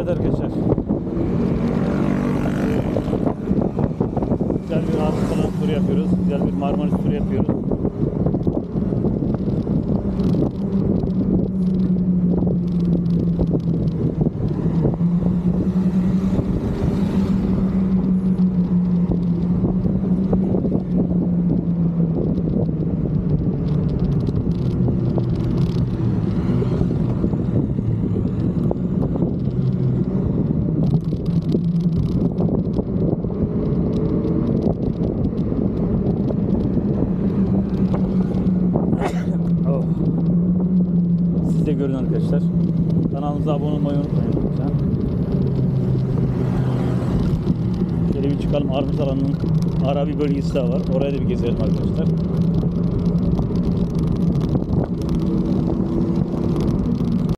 Evet arkadaşlar. Güzel bir Kanal turu yapıyoruz. Güzel bir Marmaris turu yapıyoruz. Siz de görün arkadaşlar. Kanalımıza abone olmayı unutmayın lütfen. Şöyle bir çıkalım. Armut alanının ara bir bölgesi daha var. Oraya da bir gezelim arkadaşlar.